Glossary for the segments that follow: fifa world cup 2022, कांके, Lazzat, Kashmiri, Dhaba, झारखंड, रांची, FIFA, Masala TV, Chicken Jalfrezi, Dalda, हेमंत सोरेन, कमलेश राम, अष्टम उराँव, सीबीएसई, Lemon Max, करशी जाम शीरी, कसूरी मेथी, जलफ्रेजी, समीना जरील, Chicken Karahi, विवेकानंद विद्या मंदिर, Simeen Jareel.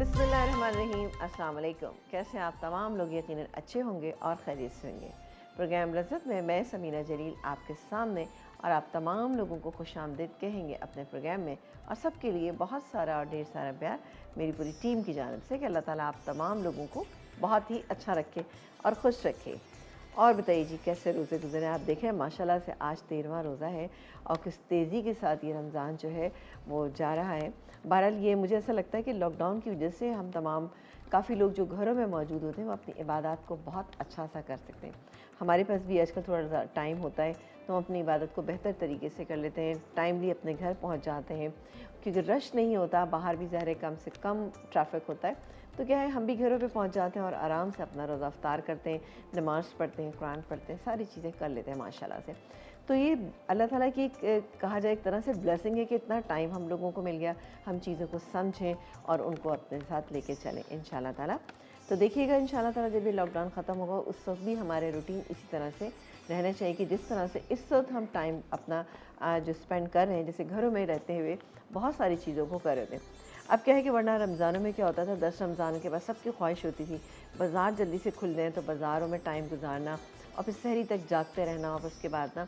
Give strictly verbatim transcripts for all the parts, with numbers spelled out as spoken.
बिस्मिल्लाहिर्रहमानिर्रहीम, अस्सलाम वालेकुम। कैसे आप तमाम लोग यकीनन अच्छे होंगे और खैरियत से होंगे। प्रोग्राम लज़्ज़त में मैं समीना जरील आपके सामने और आप तमाम लोगों को खुश आमदीद कहेंगे अपने प्रोग्राम में, और सबके लिए बहुत सारा और ढेर सारा प्यार मेरी पूरी टीम की जानिब से कि अल्लाह ताला आप तमाम लोगों को बहुत ही अच्छा रखे और खुश रखे। और बताइए जी, कैसे रोज़े गुजरे? आप देख रहे हैं माशाल्लाह से आज तेरहवां रोज़ा है और किस तेज़ी के साथ ये रमज़ान जो है वो जा रहा है। बहरहाल ये मुझे ऐसा लगता है कि लॉकडाउन की वजह से हम तमाम काफ़ी लोग जो घरों में मौजूद होते हैं वो अपनी इबादत को बहुत अच्छा सा कर सकते हैं। हमारे पास भी आजकल थोड़ा टाइम होता है तो हम अपनी इबादत को बेहतर तरीके से कर लेते हैं, टाइमली अपने घर पहुँच जाते हैं क्योंकि रश नहीं होता, बाहर भी ज़ाहिर कम से कम ट्रैफिक होता है। तो क्या है, हम भी घरों पे पहुंच जाते हैं और आराम से अपना रोज़ा अफ्तार करते हैं, नमाज़ पढ़ते हैं, कुरान पढ़ते हैं, सारी चीज़ें कर लेते हैं माशाल्लाह से। तो ये अल्लाह ताला की कहा जाए एक तरह से ब्लेसिंग है कि इतना टाइम हम लोगों को मिल गया, हम चीज़ों को समझें और उनको अपने साथ लेके चलें इंशाल्लाह ताला। तो देखिएगा इंशाल्लाह ताला जब ये लॉकडाउन ख़त्म होगा उस वक्त भी हमारे रूटीन इसी तरह से रहना चाहिए कि जिस तरह से इस वक्त हम टाइम अपना जो स्पेंड कर रहे हैं, जैसे घरों में रहते हुए बहुत सारी चीज़ों को कर रहे थे। अब क्या है कि वरना रमज़ानों में क्या होता था, दस रमज़ान के बाद सबकी ख्वाहिश होती थी बाज़ार जल्दी से खुल जाएँ, तो बाज़ारों में टाइम गुजारना और फिर सहरी तक जागते रहना और उसके बाद ना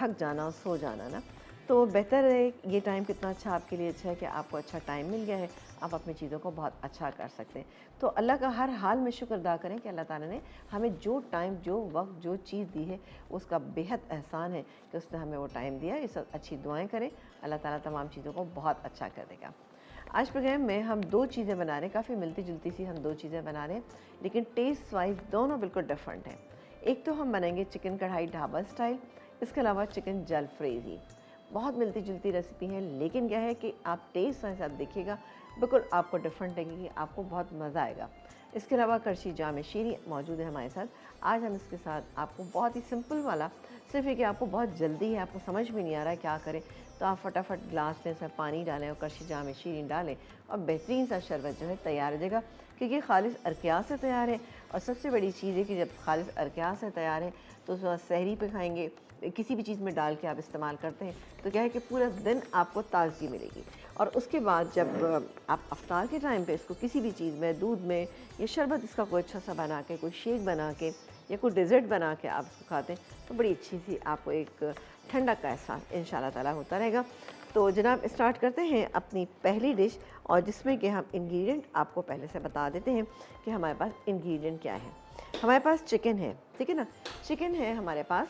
थक जाना और सो जाना ना। तो बेहतर है ये टाइम कितना अच्छा आपके लिए अच्छा है कि आपको अच्छा टाइम मिल गया है, आप अपनी चीज़ों को बहुत अच्छा कर सकते हैं। तो अल्लाह का हर हाल में शुक्र अदा करें कि अल्लाह ताला ने हमें जो टाइम, जो वक्त, जो चीज़ दी है उसका बेहद एहसान है कि उसने हमें वो टाइम दिया। इस वक्त अच्छी दुआएँ करें, अल्लाह ताला तमाम चीज़ों को बहुत अच्छा कर देगा। आज प्रोग्राम में हम दो चीज़ें बना रहे हैं, काफ़ी मिलती जुलती सी हम दो चीज़ें बना रहे हैं लेकिन टेस्ट वाइज दोनों बिल्कुल डिफरेंट हैं। एक तो हम बनाएंगे चिकन कढ़ाई ढाबा स्टाइल, इसके अलावा चिकन जलफ्रेजी। बहुत मिलती जुलती रेसिपी है लेकिन क्या है कि आप टेस्ट वाइज आप देखिएगा बिल्कुल आपको डिफरेंट लगेगी, आपको बहुत मज़ा आएगा। इसके अलावा करशी जाम शीरी मौजूद है हमारे साथ। आज हम इसके साथ आपको बहुत ही सिंपल वाला, सिर्फ ये कि आपको बहुत जल्दी है, आपको समझ में नहीं आ रहा है क्या करें, तो आप फटाफट ग्लास में इसमें पानी डालें और करशी जाम शीरी डालें और बेहतरीन सा शरबत जो है तैयार हो जाएगा क्योंकि खालिस अरकिया से तैयार है। और सबसे बड़ी चीज़ है कि जब खालिस अरकिया से तैयार है तो उसको सहरी पे खाएंगे, किसी भी चीज़ में डाल के आप इस्तेमाल करते हैं तो क्या है कि पूरा दिन आपको ताज़गी मिलेगी। और उसके बाद जब आप अफ्तार के टाइम पे इसको किसी भी चीज़ में, दूध में या शरबत इसका कोई अच्छा सा बना के, कोई शेक बना के या कोई डिज़र्ट बना के आप इसको खाते हैं तो बड़ी अच्छी सी आपको एक ठंडक का एहसास इंशाल्लाह ताला होता रहेगा। तो जनाब स्टार्ट करते हैं अपनी पहली डिश, और जिसमें कि हम इंग्रेडिएंट आपको पहले से बता देते हैं कि हमारे पास इंग्रेडिएंट क्या है। हमारे पास चिकन है, ठीक है ना, चिकन है हमारे पास।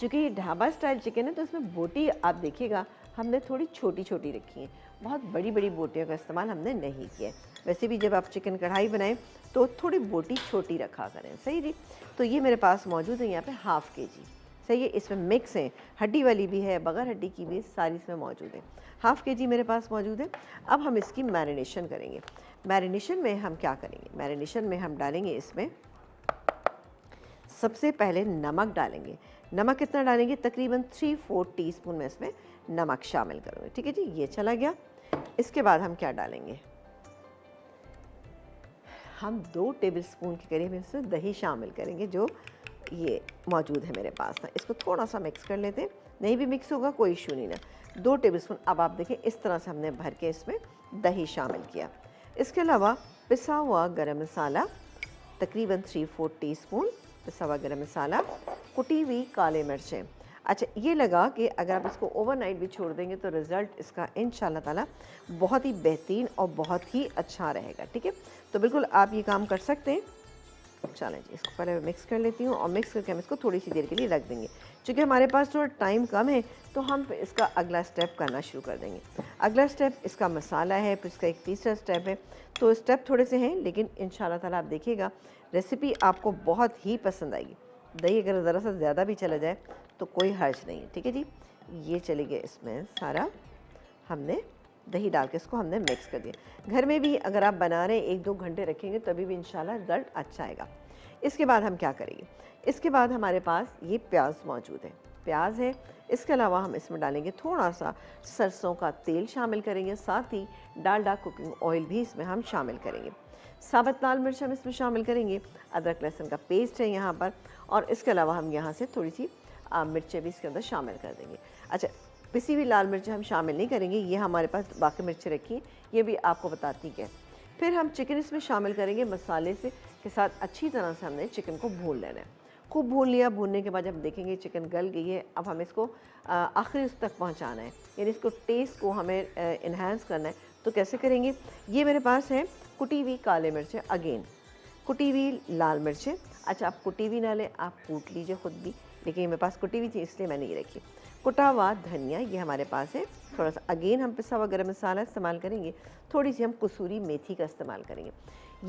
चूँकि ये ढाबा स्टाइल चिकन है तो इसमें बोटी आप देखिएगा हमने थोड़ी छोटी छोटी रखी है, बहुत बड़ी बड़ी बोटियों का इस्तेमाल हमने नहीं किया है। वैसे भी जब आप चिकन कढ़ाई बनाएं तो थोड़ी बोटी छोटी रखा करें, सही जी। तो ये मेरे पास मौजूद है यहाँ पे हाफ़ के जी, सही है। इसमें मिक्स हैं, हड्डी वाली भी है, बगैर हड्डी की भी, सारी इसमें मौजूद है। हाफ़ के जी मेरे पास मौजूद है। अब हम इसकी मैरिनेशन करेंगे। मैरिनेशन में हम क्या करेंगे, मैरिनेशन में हम डालेंगे इसमें सबसे पहले नमक डालेंगे। नमक कितना डालेंगे, तकरीबन थ्री फोर टी स्पून में इसमें नमक शामिल करूँगी, ठीक है जी, ये चला गया। इसके बाद हम क्या डालेंगे, हम दो टेबलस्पून के करीब इसमें दही शामिल करेंगे जो ये मौजूद है मेरे पास ना। इसको थोड़ा सा मिक्स कर लेते हैं, नहीं भी मिक्स होगा कोई इशू नहीं ना, दो टेबलस्पून। अब आप देखें इस तरह से हमने भर के इसमें दही शामिल किया। इसके अलावा पिसा हुआ गरम मसाला तकरीबन थ्री फोर टी स्पून पिसा हुआ गरम मसाला, कुटी हुई काले मिर्चें। अच्छा, ये लगा कि अगर आप इसको ओवरनाइट भी छोड़ देंगे तो रिज़ल्ट इसका इंशाल्लाह ताला बहुत ही बेहतरीन और बहुत ही अच्छा रहेगा, ठीक है। तो बिल्कुल आप ये काम कर सकते हैं। चलें जी, इसको पहले मिक्स कर लेती हूँ और मिक्स करके हम इसको थोड़ी सी देर के लिए रख देंगे। चूँकि हमारे पास थोड़ा टाइम कम है तो हम इसका अगला स्टेप करना शुरू कर देंगे। अगला स्टेप इसका मसाला है, फिर इसका एक तीसरा स्टेप है, तो स्टेप थोड़े से हैं लेकिन इंशाल्लाह ताला आप देखिएगा रेसिपी आपको बहुत ही पसंद आएगी। दही अगर ज़रा सा ज़्यादा भी चला जाए तो कोई हर्ज नहीं है, ठीक है जी। ये चले गए इसमें सारा हमने दही डाल के इसको हमने मिक्स कर दिया। घर में भी अगर आप बना रहे हैं एक दो घंटे रखेंगे तभी भी इंशाल्लाह रिज़ल्ट अच्छा आएगा। इसके बाद हम क्या करेंगे, इसके बाद हमारे पास ये प्याज मौजूद है, प्याज है। इसके अलावा हम इसमें डालेंगे थोड़ा सा सरसों का तेल शामिल करेंगे, साथ ही डालडा कुकिंग ऑयल भी इसमें हम शामिल करेंगे। साबुत लाल मिर्च हम इसमें शामिल करेंगे, अदरक लहसुन का पेस्ट है यहाँ पर, और इसके अलावा हम यहाँ से थोड़ी सी मिर्चें भी इसके अंदर शामिल कर देंगे। अच्छा, पिसी हुई लाल मिर्च हम शामिल नहीं करेंगे, ये हमारे पास बाकी मिर्चें रखी हैं, ये भी आपको बताती है। फिर हम चिकन इसमें शामिल करेंगे, मसाले से के साथ अच्छी तरह से हमने चिकन को भून लेना है। खूब भून लिया, भूनने के बाद जब देखेंगे चिकन गल गई है, अब हम इसको आखिरी उस तक पहुंचाना है, यानी इसको टेस्ट को हमें इन्हेंस करना है। तो कैसे करेंगे, ये मेरे पास है कुटी हुई काले मिर्चें, अगेन कुटी हुई लाल मिर्चें। अच्छा, आप कुटी हुई ना लें, आप कूट लीजिए ख़ुद भी, लेकिन मेरे पास कुटी हुई थी इसलिए मैंने ये रखी। कुटा हुआ धनिया ये हमारे पास है, थोड़ा सा अगेन हम पिसा हुआ गरम मसाला इस्तेमाल करेंगे, थोड़ी सी हम कसूरी मेथी का इस्तेमाल करेंगे।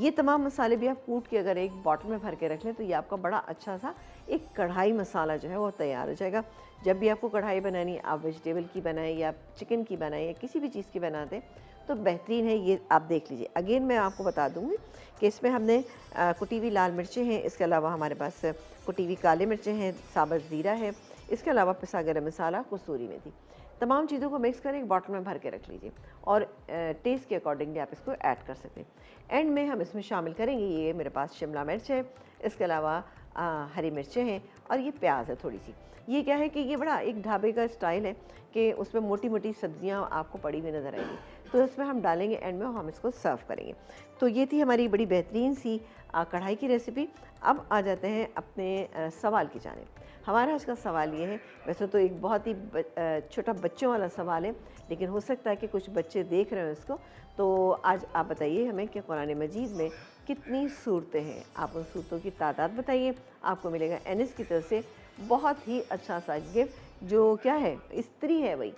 ये तमाम मसाले भी आप कूट के अगर एक बॉटल में भर के रख लें तो ये आपका बड़ा अच्छा सा एक कढ़ाई मसाला जो है वो तैयार हो जाएगा। जब भी आपको कढ़ाई बनानी है, आप वेजिटेबल की बनाएं या चिकन की बनाएं या किसी भी चीज़ की बना दें तो बेहतरीन है, ये आप देख लीजिए। अगेन मैं आपको बता दूंगी कि इसमें हमने कुटी हुई लाल मिर्चें हैं, इसके अलावा हमारे पास कुटी हुई काले मिर्चें हैं, साबुत ज़ीरा है, इसके अलावा पिसा गरम मसाला, कसूरी मेथी, तमाम चीज़ों को मिक्स करें, एक बॉटल में भर के रख लीजिए और टेस्ट के अकॉर्डिंगली आप इसको ऐड कर सकते हैं। एंड में हम इसमें शामिल करेंगे, ये मेरे पास शिमला मिर्च है, इसके अलावा आ, हरी मिर्चें हैं और ये प्याज है थोड़ी सी। ये क्या है कि ये बड़ा एक ढाबे का स्टाइल है कि उसमें मोटी मोटी सब्जियां आपको पड़ी हुई नज़र आएंगी, तो इसमें हम डालेंगे एंड में हम इसको सर्व करेंगे। तो ये थी हमारी बड़ी बेहतरीन सी कढ़ाई की रेसिपी। अब आ जाते हैं अपने आ, सवाल की जानिब। हमारा आज का सवाल ये है, वैसे तो एक बहुत ही छोटा बच्चों वाला सवाल है, लेकिन हो सकता है कि कुछ बच्चे देख रहे हो इसको, तो आज आप बताइए हमें कि कुरान मजीद में कितनी सूरतें हैं। आप उन सूरतों की तादाद बताइए, आपको मिलेगा एन एस की तरफ से बहुत ही अच्छा सा गिफ्ट, जो क्या है, इस्त्री है। वही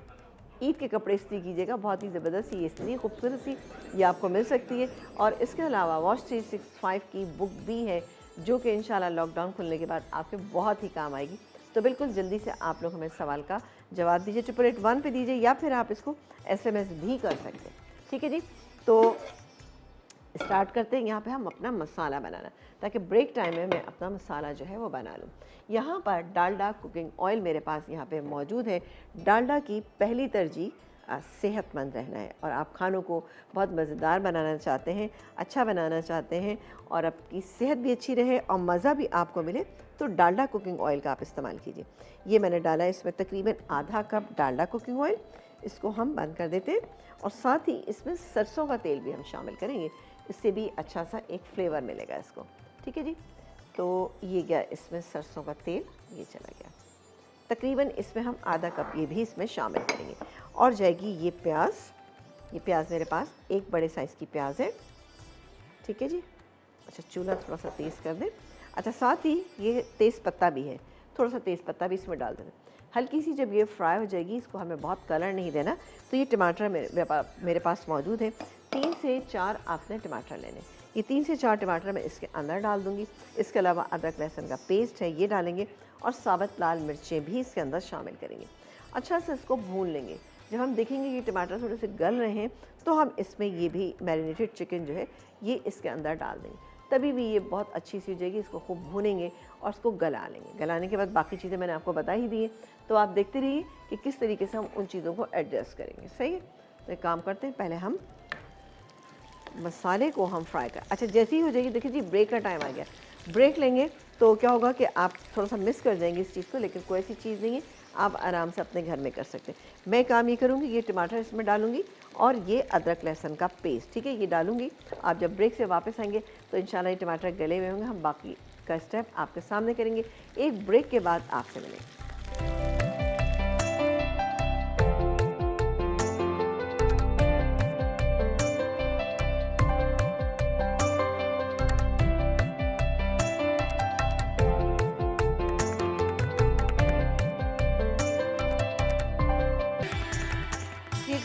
ईद के कपड़े इस्त्री कीजिएगा, बहुत ही ज़बरदस्त सी इस्त्री, खूबसूरत सी, ये आपको मिल सकती है। और इसके अलावा वॉश थ्री सिक्सटी फाइव की बुक भी है, जो कि इंशाल्लाह लॉकडाउन खुलने के बाद आपके बहुत ही काम आएगी। तो बिल्कुल जल्दी से आप लोग हमें सवाल का जवाब दीजिए, ट्रिपल एट वन पर दीजिए, या फिर आप इसको एस एम एस भी कर सकते हैं। ठीक है जी, तो स्टार्ट करते हैं। यहाँ पे हम अपना मसाला बनाना, ताकि ब्रेक टाइम में मैं अपना मसाला जो है वो बना लूँ। यहाँ पर डालडा कुकिंग ऑयल मेरे पास यहाँ पे मौजूद है। डालडा की पहली तरजीह सेहतमंद रहना है, और आप खानों को बहुत मज़ेदार बनाना चाहते हैं, अच्छा बनाना चाहते हैं, और आपकी सेहत भी अच्छी रहे और मज़ा भी आपको मिले, तो डालडा कुकिंग ऑयल का आप इस्तेमाल कीजिए। ये मैंने डाला है, इसमें तकरीबन आधा कप डालडा कुकिंग ऑयल, इसको हम बंद कर देते हैं। और साथ ही इसमें सरसों का तेल भी हम शामिल करेंगे, इससे भी अच्छा सा एक फ्लेवर मिलेगा इसको। ठीक है जी, तो ये गया इसमें सरसों का तेल, ये चला गया। तकरीबन इसमें हम आधा कप ये भी इसमें शामिल करेंगे। और जाएगी ये प्याज, ये प्याज मेरे पास एक बड़े साइज़ की प्याज है। ठीक है जी, अच्छा चूल्हा थोड़ा सा तेज़ कर दें। अच्छा, साथ ही ये तेज़ पत्ता भी है, थोड़ा सा तेज़ पत्ता भी इसमें डाल दें। हल्की सी जब ये फ्राई हो जाएगी, इसको हमें बहुत कलर नहीं देना। तो ये टमाटर मेरे मेरे पास मौजूद है, तीन से चार आपने टमाटर लेने, ये तीन से चार टमाटर मैं इसके अंदर डाल दूंगी। इसके अलावा अदरक लहसुन का पेस्ट है, ये डालेंगे, और साबुत लाल मिर्चें भी इसके अंदर शामिल करेंगे। अच्छा से इसको भून लेंगे। जब हम देखेंगे कि टमाटर थोड़े से गल रहे हैं, तो हम इसमें ये भी मैरिनेटेड चिकन जो है ये इसके अंदर डाल देंगे, तभी भी ये बहुत अच्छी सी हो जाएगी। इसको खूब भूनेंगे और इसको गला लेंगे। गलाने के बाद बाकी चीज़ें मैंने आपको बता ही दी हैं, तो आप देखते रहिए कि किस तरीके से हम उन चीज़ों को एडजस्ट करेंगे। सही है, तो एक काम करते हैं, पहले हम मसाले को हम फ्राई करें। अच्छा, जैसे ही हो जाएगी, देखिए जी ब्रेक का टाइम आ गया, ब्रेक लेंगे तो क्या होगा कि आप थोड़ा सा मिस कर जाएंगे इस चीज़ को, लेकिन कोई ऐसी चीज़ नहीं है, आप आराम से अपने घर में कर सकते हैं। मैं काम ये करूँगी, ये टमाटर इसमें डालूँगी और ये अदरक लहसुन का पेस्ट, ठीक है, ये डालूँगी। आप जब ब्रेक से वापस आएंगे तो इंशाल्लाह ये टमाटर गले हुए होंगे, हम बाकी का स्टेप आपके सामने करेंगे। एक ब्रेक के बाद आपसे मिलेंगे।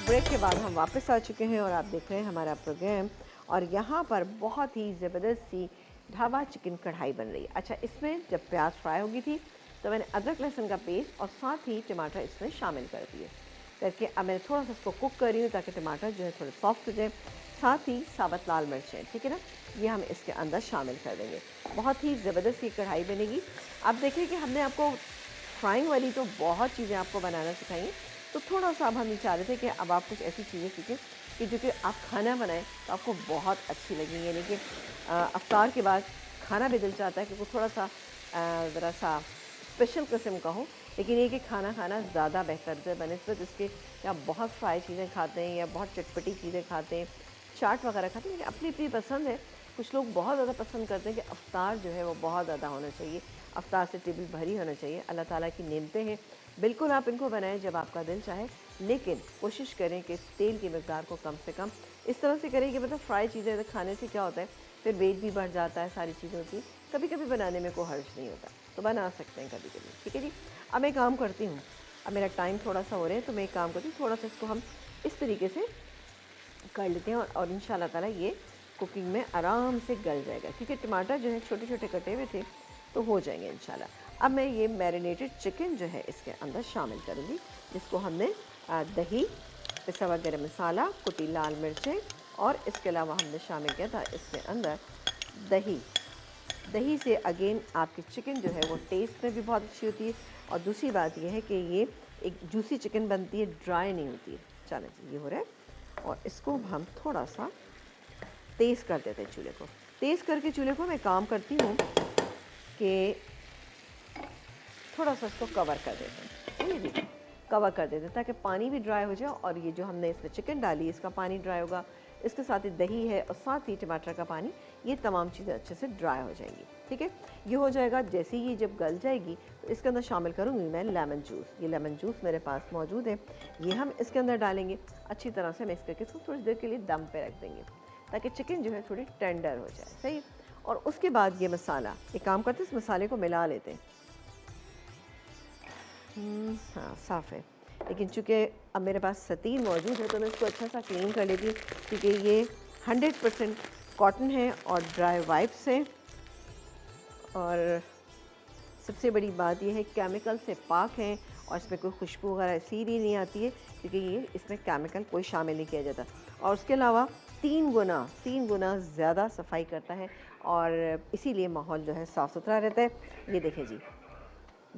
ब्रेक के बाद हम वापस आ चुके हैं और आप देख रहे हैं हमारा प्रोग्राम, और यहाँ पर बहुत ही ज़बरदस्त सी ढाबा चिकन कढ़ाई बन रही है। अच्छा, इसमें जब प्याज फ्राई हो गई थी तो मैंने अदरक लहसुन का पेस्ट और साथ ही टमाटर इसमें शामिल कर दिए, करके अब मैंने थोड़ा सा इसको कुक कर रही हूँ, ताकि टमाटर जो है थोड़े सॉफ्ट हो जाए। साथ ही साबुत लाल मिर्चें, ठीक है ना, ये हम इसके अंदर शामिल कर देंगे। बहुत ही ज़बरदस्त ये कढ़ाई बनेगी। आप देखिए कि हमने आपको फ्राइंग वाली तो बहुत चीज़ें आपको बनाना सिखाई, तो थोड़ा सा अब हम ये चाह रहे थे कि अब आप कुछ ऐसी चीज़ें सीखें कि जो कि आप खाना बनाएं तो आपको बहुत अच्छी लगेंगी, यानी कि अफ्तार के बाद खाना भी दिल चाहता है कि कुछ थोड़ा सा ज़रा सा स्पेशल किस्म का हो, लेकिन ये कि खाना खाना ज़्यादा बेहतर है बनस्बत इसके कि आप बहुत फ्राई चीज़ें खाते हैं या बहुत चटपटी चीज़ें खाते हैं, चाट वगैरह खाते हैं। लेकिन अपनी अपनी पसंद है, कुछ लोग बहुत ज़्यादा पसंद करते हैं कि अफ्तार जो है वो बहुत ज़्यादा होना चाहिए, अफ्तार से टेबल भरी होना चाहिए। अल्लाह ताला की नेमतें हैं, बिल्कुल आप इनको बनाएं जब आपका दिल चाहे, लेकिन कोशिश करें कि तेल की मकदार को कम से कम इस तरह से करें कि मतलब फ्राई चीज़ें खाने से क्या होता है फिर वेट भी बढ़ जाता है सारी चीज़ों की। कभी कभी बनाने में कोई हर्ज नहीं होता तो बना सकते हैं कभी कभी, ठीक है जी। अब मैं काम करती हूँ, अब मेरा टाइम थोड़ा सा हो रहा है तो मैं एक काम करती हूँ, थोड़ा सा इसको हम इस तरीके से कर लेते हैं और, और इंशाल्लाह ताला ये कुकिंग में आराम से गल जाएगा, क्योंकि टमाटर जो है छोटे छोटे कटे हुए थे तो हो जाएंगे इंशाल्लाह। अब मैं ये मैरिनेटेड चिकन जो है इसके अंदर शामिल करूँगी, जिसको हमने दही, पिसा हुआ गरम मसाला, कुटी लाल मिर्चें और इसके अलावा हमने शामिल किया था इसके अंदर दही। दही से अगेन आपकी चिकन जो है वो टेस्ट में भी बहुत अच्छी होती है और दूसरी बात यह है कि ये एक जूसी चिकन बनती है, ड्राई नहीं होती है। चलो ये हो रहा है और इसको हम थोड़ा सा तेज़ कर देते हैं चूल्हे को। तेज़ करके चूल्हे को मैं काम करती हूँ कि थोड़ा सा इसको कवर कर देते हैं, ठीक है, कवर कर देते हैं ताकि पानी भी ड्राई हो जाए और ये जो हमने इसमें चिकन डाली इसका पानी ड्राई होगा, इसके साथ ही दही है और साथ ही टमाटर का पानी, ये तमाम चीज़ें अच्छे से ड्राई हो जाएंगी, ठीक है। ये हो जाएगा, जैसे ही ये जब गल जाएगी तो इसके अंदर शामिल करूँगी मैं लेमन जूस। ये लेमन जूस मेरे पास मौजूद है, ये हम इसके अंदर डालेंगे, अच्छी तरह से मिक्स करके इसको थोड़ी देर के लिए दम पे रख देंगे ताकि चिकन जो है थोड़ी टेंडर हो जाए, सही। और उसके बाद ये मसाला, एक काम करते हैं इस मसाले को मिला लेते हैं। हाँ साफ़ है, लेकिन चूँकि अब मेरे पास सतीन मौजूद है तो मैं इसको अच्छा सा क्लीन कर लेती हूँ, क्योंकि ये हंड्रेड परसेंट कॉटन है और ड्राई वाइप्स है और सबसे बड़ी बात यह है केमिकल से पाक हैं और इसमें कोई खुशबू वगैरह इसीलिए नहीं आती है क्योंकि ये इसमें केमिकल कोई शामिल नहीं किया जाता। और उसके अलावा तीन गुना तीन गुना ज़्यादा सफाई करता है और इसीलिए माहौल जो है साफ़ सुथरा रहता है। ये देखें जी,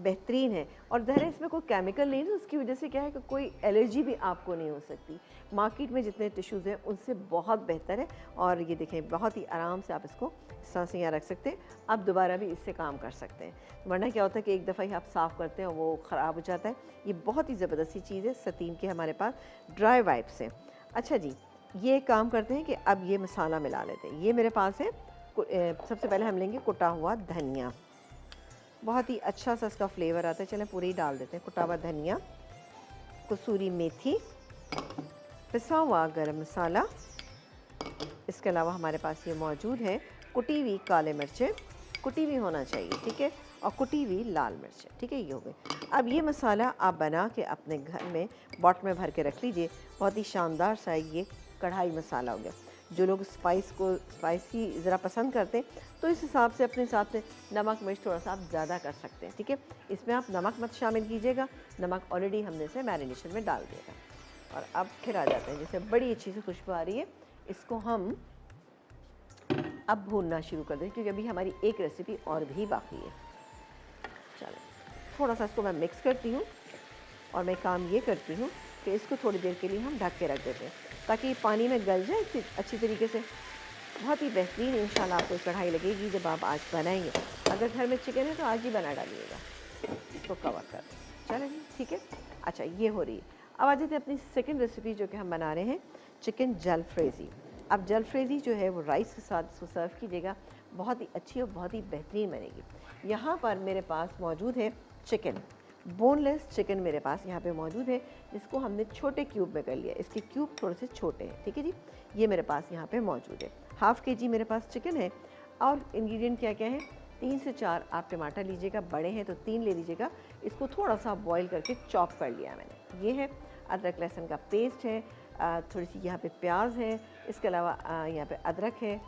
बेहतरीन है और ज़ाहिर है इसमें कोई केमिकल नहीं है, उसकी वजह से क्या है कि कोई एलर्जी भी आपको नहीं हो सकती। मार्केट में जितने टिश्यूज़ हैं उनसे बहुत बेहतर है और ये देखें बहुत ही आराम से आप इसको इस तरह से यहाँ रख सकते हैं। आप दोबारा भी इससे काम कर सकते हैं, वरना क्या होता है कि एक दफ़ा ही आप साफ़ करते हैं और वो ख़राब हो जाता है। ये बहुत ही ज़बरदस्ती चीज़ है, सतीन के हमारे पास ड्राई वाइप्स हैं। अच्छा जी, ये काम करते हैं कि अब ये मसाला मिला लेते हैं। ये मेरे पास है, सबसे पहले हम लेंगे कुटा हुआ धनिया, बहुत ही अच्छा सा इसका फ्लेवर आता है, चलें पूरी ही डाल देते हैं। कुटा हुआ धनिया, कसूरी मेथी, पिसा हुआ गरम मसाला, इसके अलावा हमारे पास ये मौजूद है कुटी हुई काले मिर्चें, कुटी हुई होना चाहिए, ठीक है, और कुटी हुई लाल मिर्चें, ठीक है, ये हो गए। अब ये मसाला आप बना के अपने घर में बॉटल में भर के रख लीजिए। बहुत ही शानदार सा ये कढ़ाई मसाला हो गया। जो लोग स्पाइस को स्पाइसी ज़रा पसंद करते हैं तो इस हिसाब से अपने हिसाब से नमक मिर्च थोड़ा सा आप ज़्यादा कर सकते हैं, ठीक है। इसमें आप नमक मत शामिल कीजिएगा, नमक ऑलरेडी हमने इसे मैरिनेशन में डाल दिया। और अब फिर आ जाते हैं, जैसे बड़ी अच्छी सी खुशबू आ रही है, इसको हम अब भूनना शुरू कर दें क्योंकि अभी हमारी एक रेसिपी और भी बाकी है। चलो थोड़ा सा इसको मैं मिक्स करती हूँ और मैं काम ये करती हूँ कि इसको थोड़ी देर के लिए हम ढक के रख देते हैं ताकि ये पानी में गल जाए अच्छी तरीके से। बहुत ही बेहतरीन इंशाल्लाह आपको कढ़ाई लगेगी जब आप आज बनाएंगे। अगर घर में चिकन है तो आज ही बना डालिएगा, इसको कवर कर दें, चलें जी, ठीक है। अच्छा ये हो रही है, अब आ जाते हैं अपनी सेकंड रेसिपी जो कि हम बना रहे हैं चिकन जलफ्रेजी। अब जलफ्रेजी जो है वो राइस के साथ इसको सर्व कीजिएगा, बहुत ही अच्छी और बहुत ही बेहतरीन बनेगी। यहाँ पर मेरे पास मौजूद है चिकन, बोनलेस चिकन मेरे पास यहाँ पे मौजूद है, जिसको हमने छोटे क्यूब में कर लिया। इसके क्यूब थोड़े से छोटे हैं, ठीक है जी। ये मेरे पास यहाँ पे मौजूद है, हाफ़ के जी मेरे पास चिकन है। और इंग्रेडिएंट क्या क्या है, तीन से चार आप टमाटर लीजिएगा, बड़े हैं तो तीन ले लीजिएगा। इसको थोड़ा सा बॉईल करके चॉप कर लिया मैंने। ये है अदरक लहसुन का पेस्ट है, थोड़ी सी यहाँ पर प्याज है, इसके अलावा यहाँ पर अदरक है,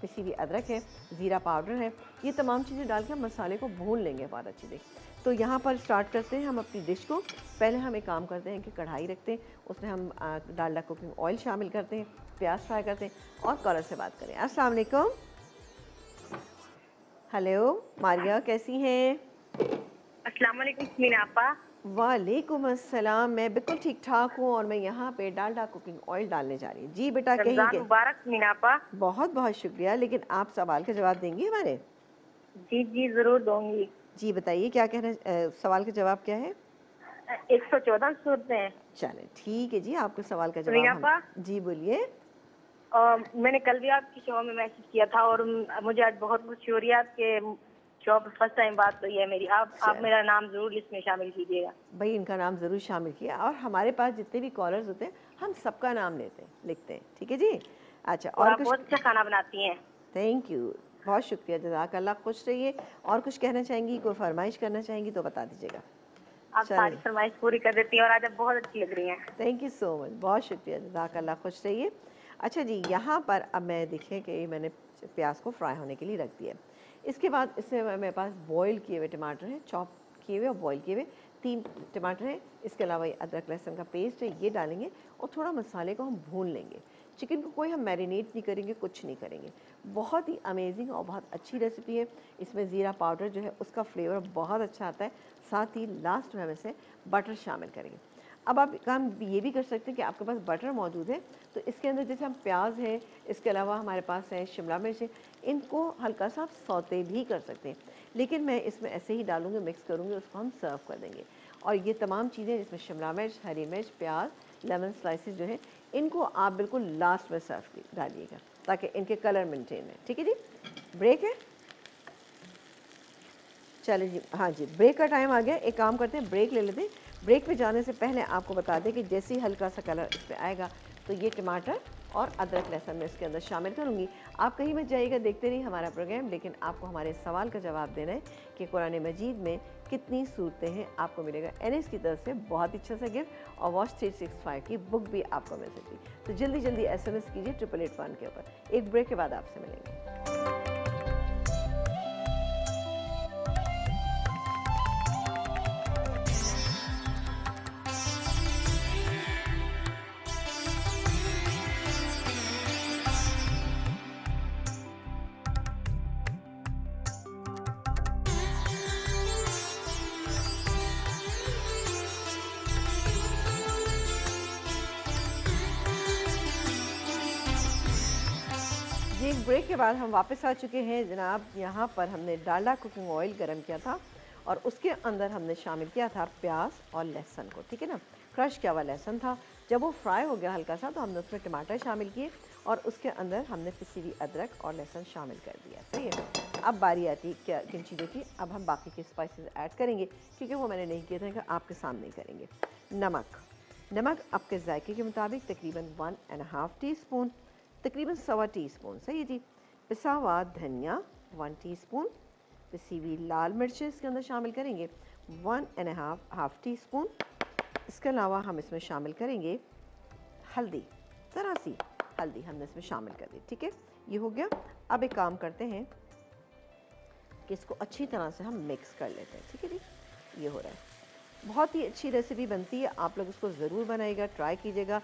पिसी हुई अदरक है, ज़ीरा पाउडर है। ये तमाम चीज़ें डाल के हम मसाले को भून लेंगे बहुत अच्छी से। तो यहाँ पर स्टार्ट करते हैं हम अपनी डिश को। पहले हम एक काम करते हैं कि कढ़ाई रखते हैं, उसमें हम डालडा कुकिंग ऑयल शामिल करते हैं, प्याज फ्राई करते हैं और कॉलर से बात करें। अस्सलाम वालेकुम। हेलो मारिया, कैसी हैं? अस्सलाम वालेकुम समीन आपा। वालेकुम अस्सलाम, मैं बिल्कुल ठीक ठाक हूँ और मैं यहाँ पे डालडा कुकिंग ऑयल डालने जा रही हूँ। जी बेटा, कहीं मुबारक मीनापा। बहुत बहुत शुक्रिया, लेकिन आप सवाल का जवाब देंगी हमारे? जी जी जरूर दूंगी। जी बताइए क्या कह रहे हैं, सवाल का जवाब क्या है? एक सौ चौदह सूरत में। चले ठीक है जी, आपके सवाल का जवाब जी बोलिए। Uh, मैंने कल भी आपकी शो में मैसेज किया था और मुझे आज बहुत खुशी हो रही है आपके शो पर फर्स्ट टाइम बात हुई है मेरी। आप आप मेरा नाम जरूर इसमें शामिल कीजिएगा। भाई इनका नाम जरूर शामिल किया, और हमारे पास जितने भी कॉलर्स होते हैं हम सबका नाम लेते हैं लिखते हैं। ठीक है जी। अच्छा, और, और आप बहुत अच्छा खाना बनाती हैं। थैंक यू, बहुत शुक्रिया, जज़ाकल्लाह। खुश रहिए। और कुछ कहना चाहेंगी, कोई फरमाइश करना चाहेंगी तो बता दीजिएगा। आप सारी फरमाइश पूरी कर देती हैं और आज आप बहुत अच्छी लग रही हैं। थैंक यू सो मच, बहुत शुक्रिया, जज़ाकल्लाह। खुश रहिए। अच्छा जी, यहाँ पर अब मैं देखें कि मैंने प्याज को फ्राई होने के लिए रख दिया। इसके बाद इसमें मेरे पास बॉईल किए हुए टमाटर हैं, चॉप किए हुए और बॉईल किए हुए तीन टमाटर हैं। इसके अलावा ये अदरक लहसुन का पेस्ट है, ये डालेंगे और थोड़ा मसाले को हम भून लेंगे। चिकन को कोई हम मैरिनेट नहीं करेंगे, कुछ नहीं करेंगे। बहुत ही अमेजिंग और बहुत अच्छी रेसिपी है। इसमें ज़ीरा पाउडर जो है उसका फ्लेवर बहुत अच्छा आता है, साथ ही लास्ट में हम इसे बटर शामिल करेंगे। अब आप काम ये भी कर सकते हैं कि आपके पास बटर मौजूद है तो इसके अंदर जैसे हम प्याज हैं, इसके अलावा हमारे पास है शिमला मिर्च है, इनको हल्का सा आप सौते भी कर सकते हैं। लेकिन मैं इसमें ऐसे ही डालूंगी, मिक्स करूंगी, उसको हम सर्व कर देंगे। और ये तमाम चीज़ें जिसमें शिमला मिर्च, हरी मिर्च, प्याज, लेमन स्लाइसिस जो है इनको आप बिल्कुल लास्ट में सर्व डालिएगा ताकि इनके कलर मेनटेन है। ठीक है जी, ब्रेक है। चलिए जी, हाँ जी, ब्रेक का टाइम आ गया। एक काम करते हैं, ब्रेक ले लेते हैं। ब्रेक पे जाने से पहले आपको बता दें कि जैसे ही हल्का सा कलर इस पर आएगा तो ये टमाटर और अदरक लहसुन मैं इसके अंदर शामिल करूँगी। आप कहीं मत जाइएगा, देखते रहिए हमारा प्रोग्राम। लेकिन आपको हमारे सवाल का जवाब देना है कि कुरान मजीद में कितनी सूरतें हैं। आपको मिलेगा एन एस की तरफ से बहुत अच्छा सा गिफ्ट, और वॉश थ्री सिक्सटी फाइव की बुक भी आपको मिल सकती है। तो जल्दी जल्दी एस एम एस कीजिए ट्रिपल एट वन के ऊपर। एक ब्रेक के बाद आपसे मिलेंगे। ब्रेक के बाद हम वापस आ चुके हैं जनाब। यहाँ पर हमने डालडा कुकिंग ऑयल गरम किया था और उसके अंदर हमने शामिल किया था प्याज और लहसुन को। ठीक है ना, क्रश किया हुआ लहसुन था। जब वो फ्राई हो गया हल्का सा तो हमने उसमें टमाटर शामिल किए और उसके अंदर हमने पिसी हुई अदरक और लहसुन शामिल कर दिया। सही है। अब बारी आती है क्या किन चीज़ों की। अब हम बाकी के स्पाइसेस ऐड करेंगे क्योंकि वो मैंने नहीं किए थे, आपके सामने ही करेंगे। नमक, नमक आपके जायके के मुताबिक तकरीबन one and half teaspoon, तकरीबन सवा टीस्पून। सही है जी। पिसा हुआ धनिया वन टीस्पून, पिसी हुई लाल मिर्चें इसके अंदर शामिल करेंगे one and half half teaspoon. इसके अलावा हम इसमें शामिल करेंगे हल्दी, ज़रा सी हल्दी हमने इसमें शामिल कर दी। ठीक है, ये हो गया। अब एक काम करते हैं कि इसको अच्छी तरह से हम मिक्स कर लेते हैं। ठीक है जी, ये हो रहा है। बहुत ही अच्छी रेसिपी बनती है, आप लोग इसको ज़रूर बनाइएगा, ट्राई कीजिएगा।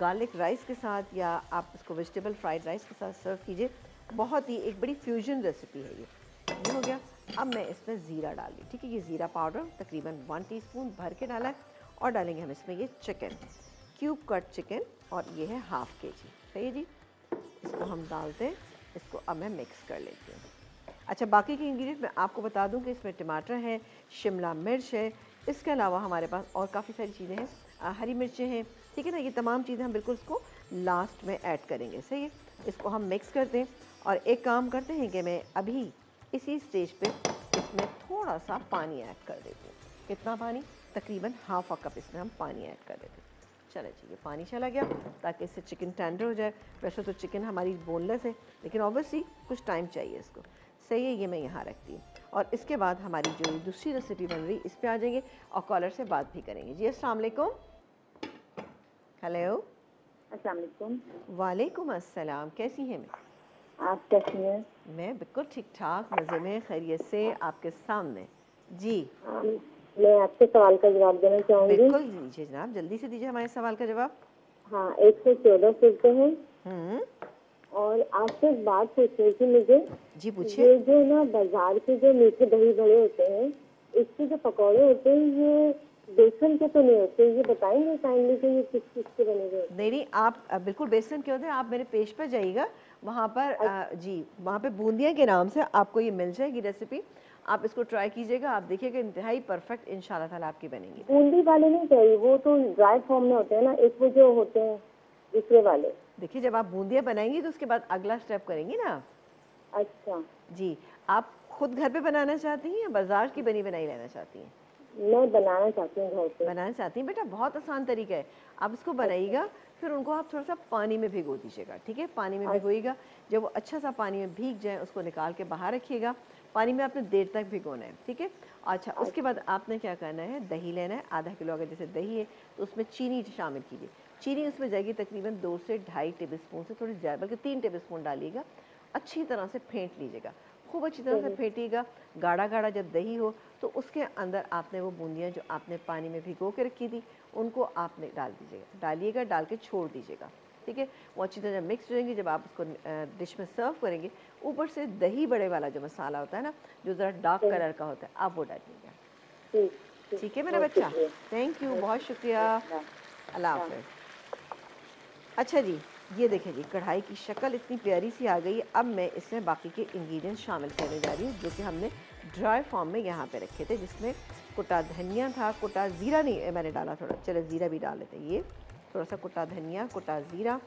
गार्लिक राइस के साथ या आप इसको वेजिटेबल फ्राइड राइस के साथ सर्व कीजिए। बहुत ही एक बड़ी फ्यूजन रेसिपी है ये। ये हो गया। अब मैं इसमें ज़ीरा डाल दी। ठीक है, ये ज़ीरा पाउडर तकरीबन वन टीस्पून भर के डाला है। और डालेंगे हम इसमें ये चिकन, क्यूब कट चिकन, और ये है हाफ़ के जी। सही है जी, इसको हम डालते हैं। इसको अब मैं मिक्स कर लेती हूँ। अच्छा, बाकी के इंग्रेडिएंट मैं आपको बता दूँ कि इसमें टमाटर है, शिमला मिर्च है, इसके अलावा हमारे पास और काफ़ी सारी चीज़ें हैं, हरी मिर्चें हैं। ठीक है ना, ये तमाम चीज़ें हम बिल्कुल इसको लास्ट में ऐड करेंगे। सही है, इसको हम मिक्स करते हैं। और एक काम करते हैं कि मैं अभी इसी स्टेज पे इसमें थोड़ा सा पानी ऐड कर देती हूँ। कितना पानी? तकरीबन हाफ अ कप इसमें हम पानी ऐड कर देते हैं। चले जी, ये पानी चला गया ताकि इससे चिकन टेंडर हो जाए। वैसे तो चिकन हमारी बोनलेस है लेकिन ऑब्वियसली कुछ टाइम चाहिए इसको। सही है, ये मैं यहाँ रखती हूँ। और इसके बाद हमारी जो दूसरी रेसिपी बन रही इस पे आ जाएंगे और कॉलर से बात भी करेंगे। जी अस्सलाम वालेकुम। हेलो, अस्सलाम वालेकुम। वालेकुम अस्सलाम। कैसी हैं मैं? आप कैसी हैं? मैं बिल्कुल ठीक ठाक, मज़े में, खैरियत से, आपके सामने। जी मैं आपके सवाल का जवाब देना चाहूँगी। बिल्कुल दीजिए जनाब, जल्दी से दीजिए हमारे सवाल का जवाब। हाँ, एक सौ चौदह सीखते हैं और आपसे एक बात पूछनी थी मुझे। जी पूछिए। ये जो ना बाजार के जो मीठे दही बड़े होते हैं, इसके जो पकौड़े होते हैं ये बेसन के तो नहीं होते, ये बताएंगे काइंडली कि ये किस चीज़ के बने हुए? नहीं नहीं, आप बिल्कुल बेसन के होते हैं। आप मेरे पेज पर जाइएगा, वहाँ पर अच्छा। आ, जी वहाँ पे बूंदिया के नाम से आपको ये मिल जाएगी रेसिपी। आप इसको ट्राई कीजिएगा, आप देखिएगा इंतहाई परफेक्ट इंशाल्लाह ताला आपकी बनेंगी। बूंदी वाले नहीं चाहिए, वो तो ड्राई फॉर्म में होते हैं ना, एक वो जो होते हैं दूसरे वाले। देखिए जब आप बूंदियाँ बनाएंगी तो उसके बाद अगला स्टेप करेंगी ना आप। अच्छा जी, आप खुद घर पे बनाना चाहती हैं या बाजार की बनी बनाई लेना चाहती हैं? मैं बनाना चाहती हूँ घर पे। बनाना चाहती हैं बेटा, बहुत आसान तरीका है। आप इसको बनाइएगा, फिर उनको आप थोड़ा सा पानी में भिगो दीजिएगा, ठीक है? पानी में भिगोइएगा, जब वो अच्छा सा पानी में भीग जाए उसको निकाल के बाहर रखिएगा। पानी में आपने देर तक भिगोना है, ठीक है? अच्छा, उसके बाद आपने क्या करना है, दही लेना है, आधा किलो अगर जैसे दही है तो उसमें चीनी शामिल कीजिए। चीनी उसमें जाएगी तकरीबन दो से ढाई टेबल स्पून से थोड़ी ज़्यादा, बल्कि तीन टेबल स्पून डालिएगा। अच्छी तरह से फेंट लीजिएगा, खूब अच्छी तरह से फेंटिएगा। गाढ़ा गाढ़ा जब दही हो तो उसके अंदर आपने वो बूंदियाँ जो आपने पानी में भिगो के रखी थी उनको आपने डाल दीजिएगा, डालिएगा, डाल के छोड़ दीजिएगा, ठीक है? वो अच्छी तरह मिक्स हो जाएंगी। जब आप उसको डिश में सर्व करेंगे, ऊपर से दही बड़े वाला जो मसाला होता है ना, जो ज़रा डार्क कलर का होता है, आप वो डालिएगा, ठीक है मेरा बच्चा? थैंक यू, बहुत शुक्रिया, अल्लाह हाफ़िज़। अच्छा जी, ये देखें जी, कढ़ाई की शक्ल इतनी प्यारी सी आ गई है। अब मैं इसमें बाकी के इंग्रेडिएंट्स शामिल करने जा रही हूँ जो कि हमने ड्राई फॉर्म में यहाँ पे रखे थे, जिसमें कुटा धनिया था, कुटा ज़ीरा नहीं मैंने डाला, थोड़ा चले ज़ीरा भी डाल लेते हैं, ये थोड़ा सा कुटा धनिया, कुटा ज़ीरा,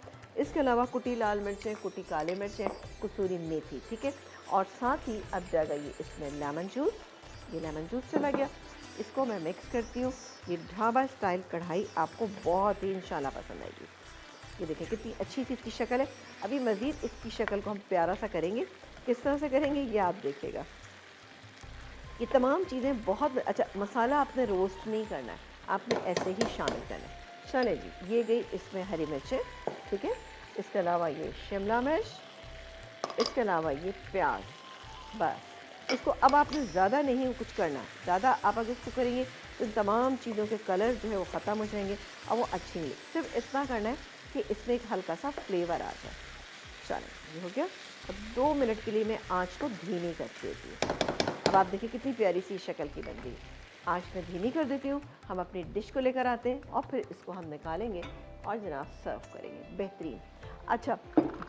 इसके अलावा कुटी लाल मिर्चें, कुटी काले मिर्चें, कसूरी मेथी, ठीक है? और साथ ही अब जाएगा ये इसमें लेमन जूस, ये लेमन जूस चला गया, इसको मैं मिक्स करती हूँ। ये ढाबा स्टाइल कढ़ाई आपको बहुत ही इंशाल्लाह पसंद आएगी। ये देखें कितनी अच्छी सी इसकी शक्ल है। अभी मज़ीद इसकी शक्ल को हम प्यारा सा करेंगे, किस तरह से करेंगे ये आप देखिएगा। ये तमाम चीज़ें बहुत अच्छा, मसाला आपने रोस्ट नहीं करना है, आपने ऐसे ही शामिल करना है। चले जी, ये गई इसमें हरी मिर्चें, ठीक है? इसके अलावा ये शिमला मिर्च, इसके अलावा ये प्याज, बस। इसको अब आपने ज़्यादा नहीं कुछ करना, ज़्यादा आप अगर इसको करेंगे तो तमाम चीज़ों के कलर जो है वो ख़त्म हो जाएंगे और वो अच्छी नहीं। सिर्फ इतना करना है कि इसमें एक हल्का सा फ्लेवर आ जाए। चलो ये हो गया। अब दो मिनट के लिए मैं आंच को धीमी कर देती हूँ। अब आप देखिए कितनी प्यारी सी शक्ल की बन गई। आंच मैं धीमी कर देती हूँ, हम अपनी डिश को लेकर आते हैं और फिर इसको हम निकालेंगे और जनाब सर्व करेंगे। बेहतरीन। अच्छा,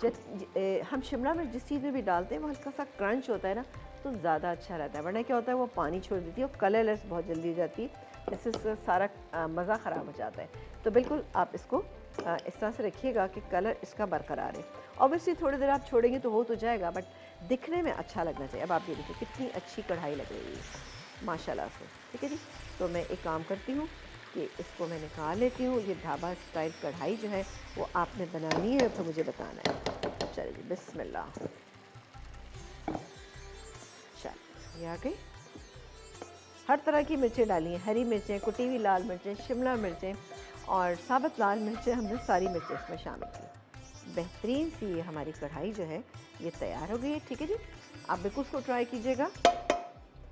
ज, ज, हम शिमला मिर्च जिस चीज़ में भी डालते हैं वो हल्का सा क्रंच होता है ना, तो ज़्यादा अच्छा रहता है, वरना क्या होता है वो पानी छोड़ देती है और कलरलेस बहुत जल्दी हो जाती है, इससे सारा मज़ा ख़राब हो जाता है। तो बिल्कुल आप इसको आ, इस तरह से रखिएगा कि कलर इसका बरकरार है। ऑब्वियसली थोड़ी देर आप छोड़ेंगे तो हो तो जाएगा, बट दिखने में अच्छा लगना चाहिए। अब आप ये देखिए कितनी अच्छी कढ़ाई लग रही है माशाल्लाह से, ठीक है जी? तो मैं एक काम करती हूँ कि इसको मैं निकाल लेती हूँ। ये ढाबा स्टाइल कढ़ाई जो है वो आपने बनानी है तो मुझे बताना है। चलिए जी, बिस्मिल्लाह। चल, ये आ गई। हर तरह की मिर्चें डाली हैं, हरी मिर्चें, कुटी हुई लाल मिर्चें, शिमला मिर्चें और साबुत लाल मिर्चें, हमने सारी मिर्चें इसमें शामिल की। बेहतरीन सी ये हमारी कढ़ाई जो है ये तैयार हो गई है, ठीक है जी? आप बिल्कुल उसको ट्राई कीजिएगा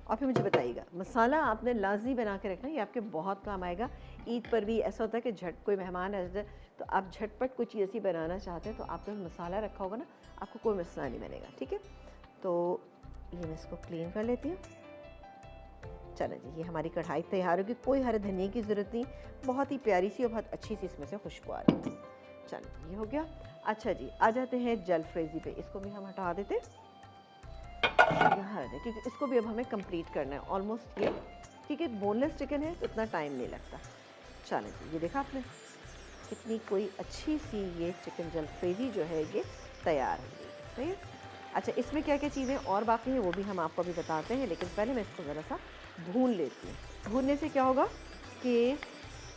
और फिर मुझे बताइएगा। मसाला आपने लाजमी बना के रखना है, ये आपके बहुत काम आएगा। ईद पर भी ऐसा होता है कि झट कोई मेहमान आ जाए तो आप झटपट कुछ ऐसी बनाना चाहते हैं, तो आपने तो मसाला रखा होगा ना, आपको कोई मसला नहीं बनेगा, ठीक है? तो ये मैं इसको क्लीन कर लेती हूँ। चलो जी, ये हमारी कढ़ाई तैयार होगी। कोई हरे धनिए की ज़रूरत नहीं, बहुत ही प्यारी सी और बहुत अच्छी सी इसमें से खुशबू आ रही है। चलो ये हो गया। अच्छा जी, आ जाते हैं जलफ्रेजी पे। इसको भी हम हटा देते हैं क्योंकि इसको भी अब हमें कंप्लीट करना है ऑलमोस्ट, ये ठीक है? बोनलेस चिकन है तो इतना टाइम नहीं लगता। चलो जी, ये देखा आपने कितनी कोई अच्छी सी ये चिकन जलफ्रेजी जो है ये तैयार हो गई, सही है? अच्छा, इसमें क्या क्या चीज़ें और बाकी हैं वो भी हम आपको भी बताते हैं, लेकिन पहले मैं इसको ज़रा सा भून लेती हूँ। भूनने से क्या होगा कि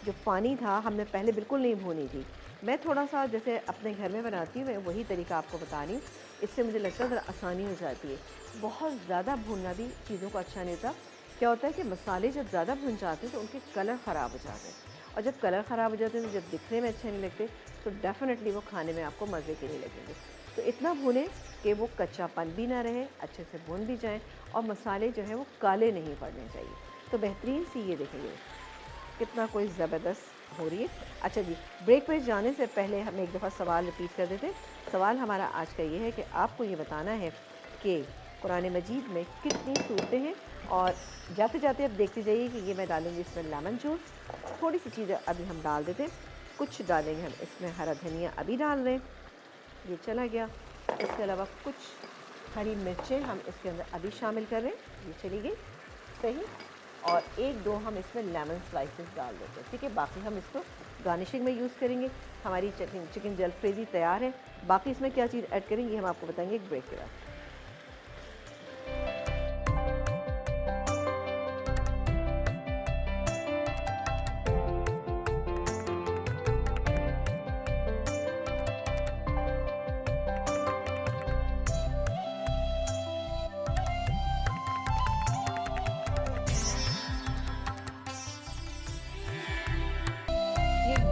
जो पानी था हमने पहले बिल्कुल नहीं भूनी थी। मैं थोड़ा सा जैसे अपने घर में बनाती हूँ, मैं वही तरीका आपको बता रही हूँ, इससे मुझे लगता है ज़रा आसानी हो जाती है। बहुत ज़्यादा भूनना भी चीज़ों को अच्छा नहीं होता। क्या होता है कि मसाले जब ज़्यादा भून जाते हैं तो उनके कलर ख़राब हो जाते हैं, और जब कलर ख़राब हो जाते हैं तो जब दिखने में अच्छे नहीं लगते तो डेफ़िनेटली वो खाने में आपको मज़े के नहीं लगेंगे। तो इतना भूने कि वो कच्चापन भी ना रहे, अच्छे से भून भी जाएं और मसाले जो है वो काले नहीं पड़ने चाहिए। तो बेहतरीन सी ये देखेंगे कितना कोई ज़बरदस्त हो रही है। अच्छा जी, ब्रेक पर जाने से पहले हम एक दफ़ा सवाल रिपीट कर देते हैं। सवाल हमारा आज का ये है कि आपको ये बताना है कि कुरान मजीद में कितनी सूरतें हैं, और जाते जाते आप देखते जाइए कि ये मैं डालूँगी इसमें लेमन जूस, थोड़ी सी चीज़ें अभी हम डाल देते हैं, कुछ डालेंगे हम इसमें हरा धनिया अभी डाल रहे हैं, ये चला गया। इसके अलावा कुछ हरी मिर्चें हम इसके अंदर अभी शामिल कर रहे हैं, ये चली गई सही। और एक दो हम इसमें लेमन स्लाइसेस डाल देते हैं, ठीक है। बाकी हम इसको गार्निशिंग में यूज़ करेंगे। हमारी चिकन चिकन जलफ्रेजी तैयार है। बाकी इसमें क्या चीज़ ऐड करेंगे हम आपको बताएंगे एक ब्रेक के बाद।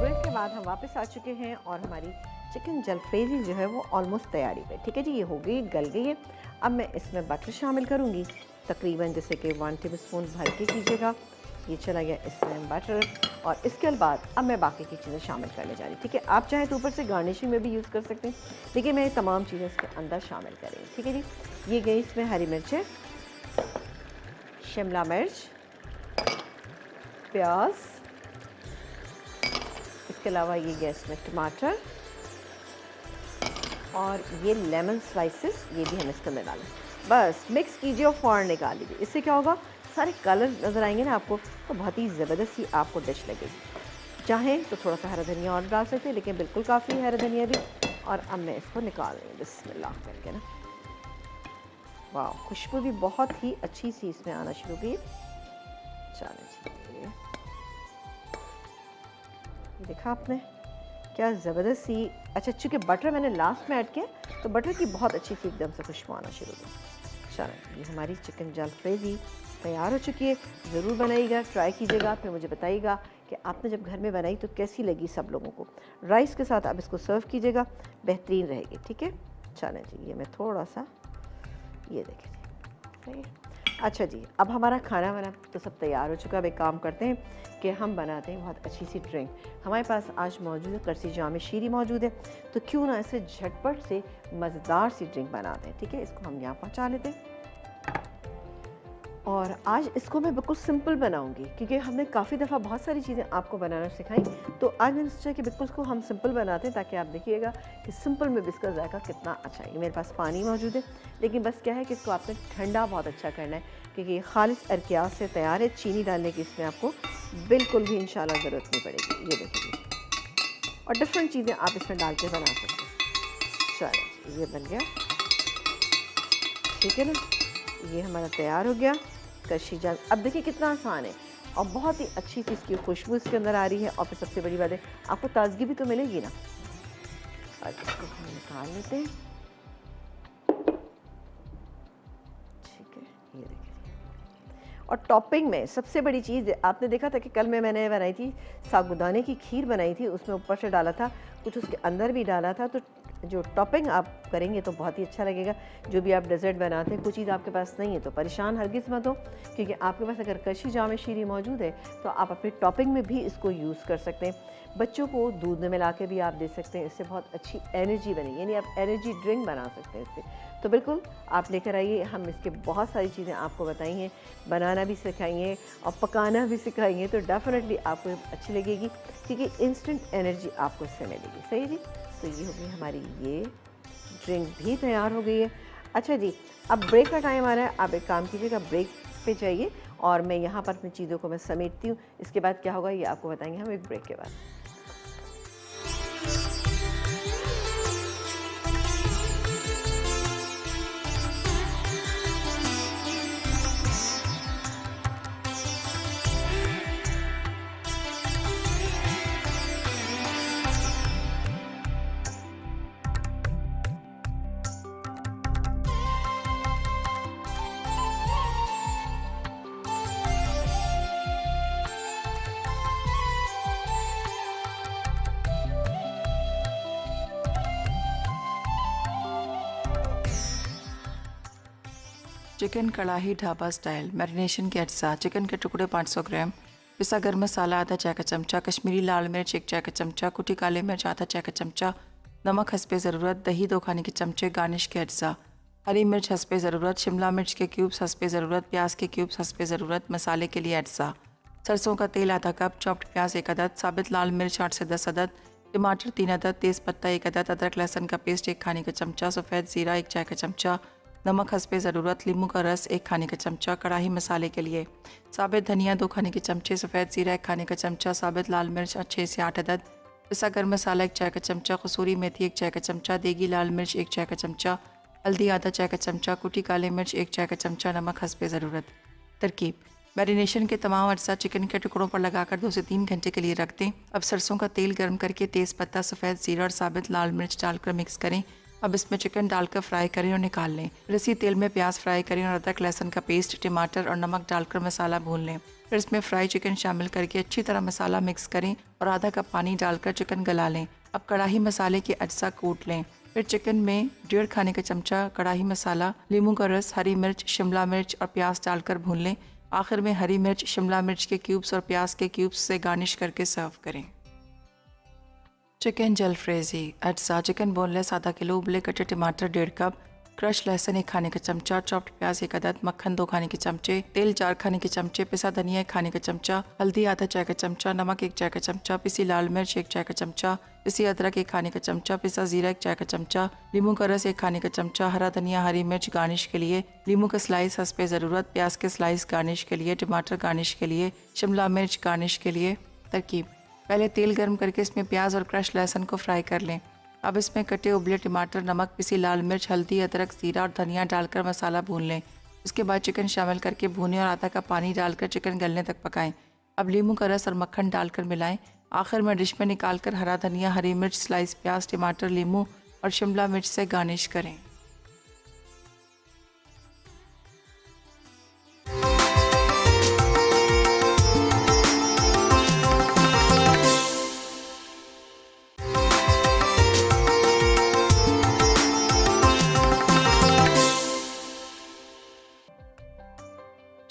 ब्रेक के बाद हम वापस आ चुके हैं और हमारी चिकन जलफ्रेजी जो है वो ऑलमोस्ट तैयारी पे, ठीक है जी। ये हो गई, गल गई है। अब मैं इसमें बटर शामिल करूँगी, तकरीबन जैसे कि वन टेबल स्पून भर के कीजिएगा। ये चला गया इसमें बटर। और इसके बाद अब मैं बाकी की चीज़ें शामिल करने जा रही, ठीक है। आप चाहे तो ऊपर से गार्निशिंग में भी यूज़ कर सकते हैं, लेकिन मैं ये तमाम चीज़ें इसके अंदर शामिल करेंगी, ठीक है जी। ये गई इसमें हरी मिर्चें, शिमला मिर्च, प्याज, इसके अलावा ये गैस में टमाटर और ये लेमन स्लाइसेस, ये भी हम इसके अंदर डालें। बस मिक्स कीजिए और फ़ौरन निकाल लीजिए। इससे क्या होगा, सारे कलर नज़र आएंगे ना आपको, तो बहुत ही ज़बरदस्त ही आपको डिश लगेगी। चाहें तो थोड़ा सा हरा धनिया और डाल सकते हैं, लेकिन बिल्कुल काफ़ी है हरा धनिया भी। और अब मैं इसको निकाल रही हूँ बिस्मिल्लाह करके ना। वाह, खुशबू भी बहुत ही अच्छी सी इसमें आना शुरू की। चलिए, देखा आपने क्या ज़बरदस्त सी। अच्छा, चूँकि बटर मैंने लास्ट में ऐड किया तो बटर की बहुत अच्छी सी एकदम से खुशबू आना शुरू हुई। चलो, ये हमारी चिकन जलफ्रेजी तैयार हो चुकी है। ज़रूर बनाइएगा, ट्राई कीजिएगा, फिर मुझे बताइएगा कि आपने जब घर में बनाई तो कैसी लगी सब लोगों को। राइस के साथ आप इसको सर्व कीजिएगा, बेहतरीन रहेगी, ठीक है। चलें जी, ये मैं थोड़ा सा ये देखिए सही है। अच्छा जी, अब हमारा खाना बना तो सब तैयार हो चुका है। अब एक काम करते हैं कि हम बनाते हैं बहुत अच्छी सी ड्रिंक। हमारे पास आज मौजूद है करसी जाम शीरी मौजूद है, तो क्यों ना इसे झटपट से मज़ेदार सी ड्रिंक बनाते हैं, ठीक है। इसको हम यहाँ पहुँचा लेते हैं। और आज इसको मैं बिल्कुल सिंपल बनाऊंगी, क्योंकि हमने काफ़ी दफ़ा बहुत सारी चीज़ें आपको बनाना सिखाई, तो आज मैंने सोचा कि बिल्कुल इसको हम सिंपल बनाते हैं, ताकि आप देखिएगा कि सिंपल में भी इसका जायका कितना अच्छा है। मेरे पास पानी मौजूद है, लेकिन बस क्या है कि इसको आपने ठंडा बहुत अच्छा करना है, क्योंकि ये खालिस अरकियाज से तैयार है। चीनी डालने की इसमें आपको बिल्कुल भी इंशाल्लाह ज़रूरत नहीं पड़ेगी, ये देखिए। और डिफरेंट चीज़ें आप इसमें डाल के बना सकते हैं। चलो, ये बन गया, ठीक है ना। ये हमारा तैयार हो गया करशी जाम। अब देखिए कितना आसान है और बहुत ही अच्छी सी इसकी खुशबू इसके अंदर आ रही है। और फिर सबसे बड़ी बात है आपको ताजगी भी तो मिलेगी ना। और इसको हम निकाल लेते हैं, ठीक है, ये देखिए। और टॉपिंग में सबसे बड़ी चीज़ आपने देखा था कि कल में मैंने बनाई थी साबुदाने की खीर बनाई थी, उसमें ऊपर से डाला था कुछ, उसके अंदर भी डाला था। तो जो टॉपिंग आप करेंगे तो बहुत ही अच्छा लगेगा। जो भी आप डेजर्ट बनाते हैं, कुछ चीज़ आपके पास नहीं है तो परेशान हरगिज़ मत हो, क्योंकि आपके पास अगर करशी जाम शीरी मौजूद है तो आप अपनी टॉपिंग में भी इसको यूज़ कर सकते हैं। बच्चों को दूध में मिला के भी आप दे सकते हैं, इससे बहुत अच्छी एनर्जी बनेगी, यानी आप एनर्जी ड्रिंक बना सकते हैं इससे। तो बिल्कुल आप लेकर आइए, हम इसके बहुत सारी चीज़ें आपको बताई हैं, बनाना भी सिखाइए और पकाना भी सिखाइए, तो डेफिनेटली आपको अच्छी लगेगी, क्योंकि इंस्टेंट एनर्जी आपको इससे मिलेगी, सही जी। तो ये हो गई हमारी ये ड्रिंक भी तैयार हो गई है। अच्छा जी, अब ब्रेक का टाइम आ रहा है, आप एक काम कीजिएगा ब्रेक पे जाइए और मैं यहाँ पर अपनी चीज़ों को मैं समेटती हूँ। इसके बाद क्या होगा ये आपको बताएंगे हम एक ब्रेक के बाद। चिकन कड़ाही ढाबा स्टाइल मैरिनेशन के अज्जा, चिकन के टुकड़े पाँच सौ ग्राम, पिसा गर्म मसाला आधा चाय का चमचा, कश्मीरी लाल मिर्च एक चाय का चमचा, कुटी काले मिर्च आधा चाय का चमचा, नमक हसबे ज़रूरत, दही दो खाने के चमचे, गार्निश के अज्जा, हरी मिर्च हसबे ज़रूरत, शिमला मिर्च के क्यूब्स हसबे ज़रूरत, प्याज के क्यूब्स हसबे ज़रूरत। मसाले के लिए अज्जा, सरसों का तेल आधा कप, चॉप्ड प्याज एक अदद, साबित लाल मिर्च आठ से दस अदद, टमाटर तीन अदद, तेज़पत्ता एक अदद, अदरक लहसन का पेस्ट एक खाने का चमचा, सफ़ेद ज़ीरा एक चाय का चमचा, नमक हस्बे ज़रूरत, नींबू का रस एक खाने का चमचा। कढ़ाही मसाले के लिए साबित धनिया दो खाने के चमचे, सफ़ेद ज़ीरा एक खाने का चमचा, साबित लाल मिर्च छः से आठ अदद, पिसा गर्म मसाला एक चाय का चमचा, कसूरी मेथी एक चाय का चमचा, देगी लाल मिर्च एक चाय का चमचा, हल्दी आधा चाय का चमचा, कुटी काली मिर्च एक चाय का चमचा, नमक हस्बे ज़रूरत। तरकीब मैरिनेशन के तमाम अरसा चिकन के टुकड़ों पर लगाकर दो से तीन घंटे के लिए रख दें। अब सरसों का तेल गर्म करके तेज़ पत्ता, सफ़ेद जीरा और साबित लाल मिर्च डालकर मिक्स करें। अब इसमें चिकन डालकर फ्राई करें और निकाल लें। फिर इसी तेल में प्याज फ्राई करें और अदरक लहसुन का पेस्ट, टमाटर और नमक डालकर मसाला भून लें। फिर इसमें फ्राई चिकन शामिल करके अच्छी तरह मसाला मिक्स करें और आधा कप पानी डालकर चिकन गला लें। अब कढ़ाही मसाले के अज्जा कूट लें। फिर चिकन में डेढ़ खाने का चमचा कढ़ाही मसाला, नींबू का रस, हरी मिर्च, शिमला मिर्च और प्याज डालकर भून लें। आखिर में हरी मिर्च, शिमला मिर्च के क्यूब्स और प्याज के क्यूब्स से गार्निश करके सर्व करें। चिकन जलफ्रेजी अज्जा चिकन बोनलेस आधा किलो, उबले कटे टमाटर डेढ़ कप, क्रश लहसुन एक खाने का चमचा, चॉप्ड प्याज एक अदद, मक्खन दो खाने के चमचे, तेल चार खाने के चमचे, पिसा धनिया एक खाने का चमचा, हल्दी आधा चाय का चमचा, नमक एक चाय का चमचा, पिसी लाल मिर्च एक चाय का चमचा, पिसी अदरक एक खाने का चमचा, पिसा जीरा एक चाय का चमचा, नींबू का रस एक खाने का चमचा, हरा धनिया हरी मिर्च गार्निश के लिए, नींबू का स्लाइस हस्बे ज़रूरत, प्याज के स्लाइस गार्निश के लिए, टमाटर गार्निश के लिए, शिमला मिर्च गार्निश के लिए। तरकीब पहले तेल गर्म करके इसमें प्याज और क्रश लहसुन को फ्राई कर लें। अब इसमें कटे उबले टमाटर, नमक, पिसी लाल मिर्च, हल्दी, अदरक, जीरा और धनिया डालकर मसाला भून लें। उसके बाद चिकन शामिल करके भूनें और आधा कप पानी डालकर चिकन गलने तक पकाएं। अब नींबू का रस और मक्खन डालकर मिलाएं। आखिर में डिश में निकालकर हरा धनिया, हरी मिर्च, स्लाइस प्याज, टमाटर, नींबू और शिमला मिर्च से गार्निश करें।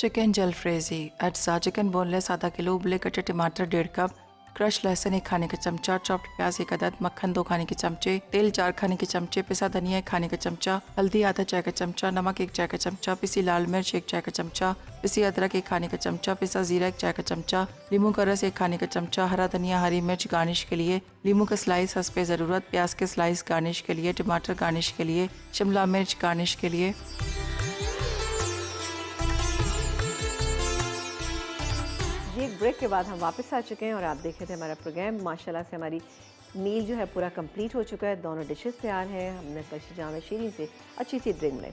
चिकन जलफ्रेजी अज्जा चिकन बोनलेस आधा किलो, उबले कटे टमाटर डेढ़ कप, क्रश लहसुन एक खाने का चमचा, चॉप्ड प्याज एक अदद, मक्खन दो खाने के चमचे, तेल चार खाने के चमचे, पिसा धनिया एक खाने का चमचा, हल्दी आधा चाय का चमचा, नमक एक चाय का चमचा, पिसी लाल मिर्च एक चाय का चमचा, पिसी अदरक एक खाने का चमचा, पिसा जीरा एक चाय का चमचा, नींबू का रस एक खाने का चमचा, हरा धनिया हरी मिर्च गार्निश के लिए, नींबू का स्लाइस हस्बे ज़रूरत, प्याज के स्लाइस गार्निश के लिए, टमाटर गार्निश के लिए, शिमला मिर्च गार्निश के लिए। एक ब्रेक के बाद हम वापस आ चुके हैं और आप देख रहे थे हमारा प्रोग्राम। माशाल्लाह से हमारी मील जो है पूरा कंप्लीट हो चुका है, दोनों डिशेस तैयार हैं। हमने पशीजाम शीरी से अच्छी सी ड्रिंक लें।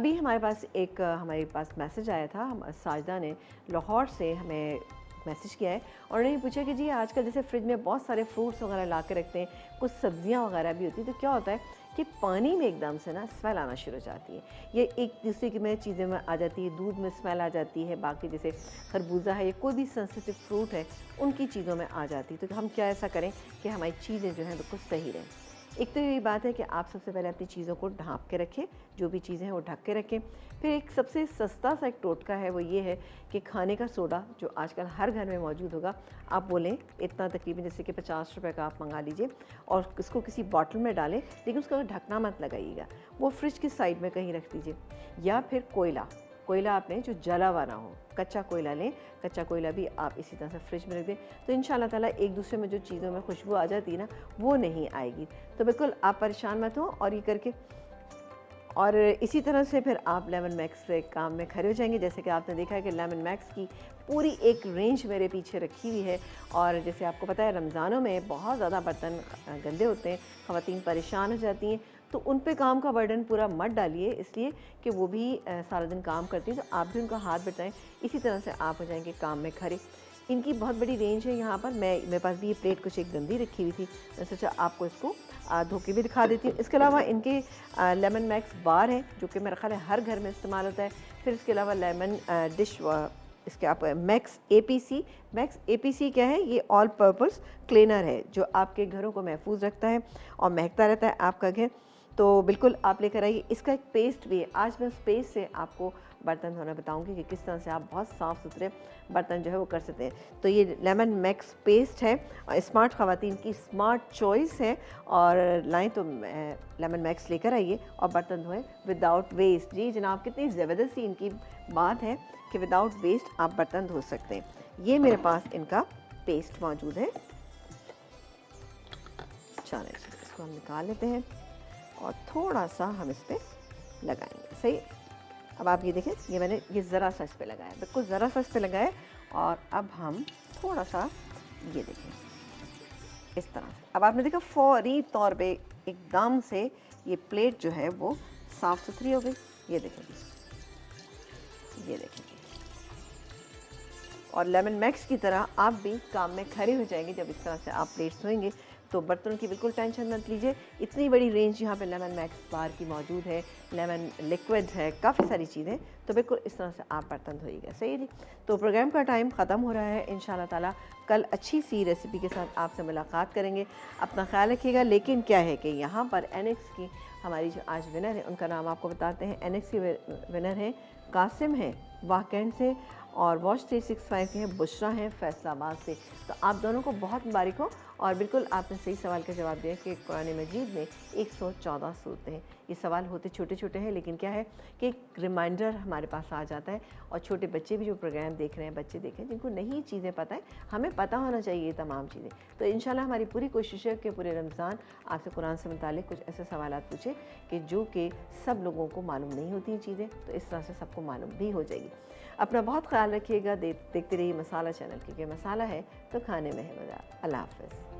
अभी हमारे पास एक हमारे पास मैसेज आया था, हम साजदा ने लाहौर से हमें मैसेज किया है और उन्होंने पूछा कि जी आजकल जैसे फ्रिज में बहुत सारे फ्रूट्स वगैरह ला के रखते हैं, कुछ सब्ज़ियाँ वगैरह भी होती हैं, तो क्या होता है कि पानी में एकदम से ना स्मेल आना शुरू हो जाती है, ये एक दूसरे की में चीज़ें में आ जाती है, दूध में स्मेल आ जाती है, बाकी जैसे खरबूजा है या कोई भी सेंसिटिव फ्रूट है उनकी चीज़ों में आ जाती है। तो हम क्या ऐसा करें कि हमारी चीज़ें जो हैं बिल्कुल सही रहें। एक तो यही बात है कि आप सबसे पहले अपनी चीज़ों को ढाँप के रखें, जो भी चीज़ें हैं वो ढक के रखें। फिर एक सबसे सस्ता सा एक टोटका है, वो ये है कि खाने का सोडा जो आजकल हर घर में मौजूद होगा, आप वो लें। इतना तकरीबन जैसे कि पचास रुपए का आप मंगा लीजिए और इसको किसी बॉटल में डालें, लेकिन उसका ढकना मत लगाइएगा, वो फ्रिज की साइड में कहीं रख दीजिए। या फिर कोयला कोयला आपने जो जला हुआ ना हो, कच्चा कोयला लें, कच्चा कोयला भी आप इसी तरह से फ्रिज में रख दें, तो इंशाल्लाह ताला एक दूसरे में जो चीज़ों में खुशबू आ जाती है ना, वो नहीं आएगी। तो बिल्कुल आप परेशान मत हो और ये करके, और इसी तरह से फिर आप लेमन मैक्स के काम में खड़े हो जाएंगे। जैसे कि आपने देखा है कि लेमन मैक्स की पूरी एक रेंज मेरे पीछे रखी हुई है और जैसे आपको पता है रमज़ानों में बहुत ज़्यादा बर्तन गंदे होते हैं, ख़वातीन परेशान हो जाती हैं, तो उन पे काम का बर्डन पूरा मत डालिए, इसलिए कि वो भी सारा दिन काम करती हैं, तो आप भी उनका हाथ बटाएं। इसी तरह से आप हो जाएंगे काम में खड़े। इनकी बहुत बड़ी रेंज है। यहाँ पर मैं मेरे पास भी ये प्लेट कुछ एक गंदी रखी हुई थी, मैं सोचा आपको इसको धो के भी दिखा देती हूँ। इसके अलावा इनके लेमन मैक्स बार है जो कि मेरा ख्याल है हर घर में इस्तेमाल होता है। फिर इसके अलावा लेमन डिश, इसके आप मैक्स एपीसी, मैक्स एपीसी क्या है, ये ऑल पर्पस क्लीनर है जो आपके घरों को महफूज रखता है और महकता रहता है आपका घर, तो बिल्कुल आप लेकर आइए। इसका एक पेस्ट भी है, आज मैं उस पेस्ट से आपको बर्तन धोना बताऊंगी कि किस तरह से आप बहुत साफ़ सुथरे बर्तन जो है वो कर सकते हैं। तो ये लेमन मैक्स पेस्ट है और स्मार्ट ख़वातीन की स्मार्ट चॉइस है, और लाएँ तो लेमन मैक्स लेकर आइए और बर्तन धोएं विदाउट वेस्ट। जी जनाब, कितनी ज़बरदस्त इनकी बात है कि विदाउट वेस्ट आप बर्तन धो सकते हैं। ये मेरे पास इनका पेस्ट मौजूद है। चलिए इसको हम निकाल लेते हैं और थोड़ा सा हम इस पर लगाएंगे। सही। अब आप ये देखें, ये मैंने ये ज़रा सा इस पर लगाया, बिल्कुल ज़रा सा इस पर लगाया। और अब हम थोड़ा सा ये देखें इस तरह से। अब आपने देखा फौरी तौर पे एकदम से ये प्लेट जो है वो साफ़ सुथरी हो गई। ये देखें, ये देखें। और लेमन मैक्स की तरह आप भी काम में खड़े हो जाएंगे जब इस तरह से आप प्लेट्स धोएंगे। तो बर्तनों की बिल्कुल टेंशन मत लीजिए, इतनी बड़ी रेंज यहाँ पे लेमन मैक्स बार की मौजूद है, लेमन लिक्विड है, काफ़ी सारी चीज़ें। तो बिल्कुल इस तरह से आप बर्तन धोइएगा, सही नहीं। तो प्रोग्राम का टाइम ख़त्म हो रहा है। इंशाल्लाह ताला कल अच्छी सी रेसिपी के साथ आपसे मुलाकात करेंगे। अपना ख्याल रखिएगा। लेकिन क्या है कि यहाँ पर एनएक्स की हमारी जो आज विनर है उनका नाम आपको बताते हैं। एनएक्स की विनर हैं कासिम हैं वाकेंड से, और वॉश थ्री सिक्सटी फाइव के हैं बुशरा हैं फैसलाबाद से। तो आप दोनों को बहुत मुबारक हो। और बिल्कुल आपने सही सवाल का जवाब दिया कि कुरान मजीद में एक सौ चौदह सूरतें हैं। ये सवाल होते छोटे छोटे हैं, लेकिन क्या है कि एक रिमाइंडर हमारे पास आ जाता है। और छोटे बच्चे भी जो प्रोग्राम देख रहे हैं, बच्चे देख रहे हैं जिनको नहीं चीज़ें पता है, हमें पता होना चाहिए ये तमाम चीज़ें। तो इंशाल्लाह हमारी पूरी कोशिश है कि पूरे रमज़ान आपसे कुरान से मुतालिक कुछ ऐसे सवाल पूछें कि जो कि सब लोगों को मालूम नहीं होती हैं चीज़ें। तो इस तरह से सबको मालूम भी हो जाएगी। अपना बहुत ख्याल रखिएगा। देखते रहिए मसाला चैनल, क्योंकि मसाला है तो खाने में है मज़ा। अल्लाह हाफ़िज़।